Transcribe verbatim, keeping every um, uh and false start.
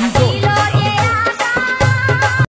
I'm